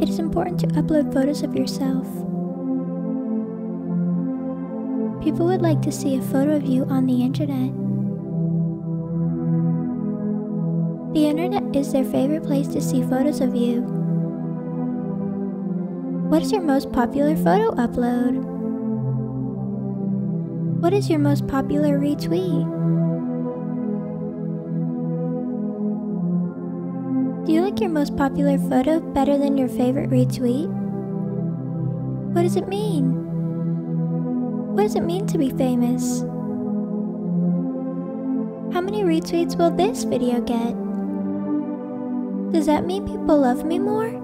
It is important to upload photos of yourself. People would like to see a photo of you on the internet. The internet is their favorite place to see photos of you. What is your most popular photo upload? What is your most popular retweet? Do you like your most popular photo better than your favorite retweet? What does it mean? What does it mean to be famous? How many retweets will this video get? Does that mean people love me more?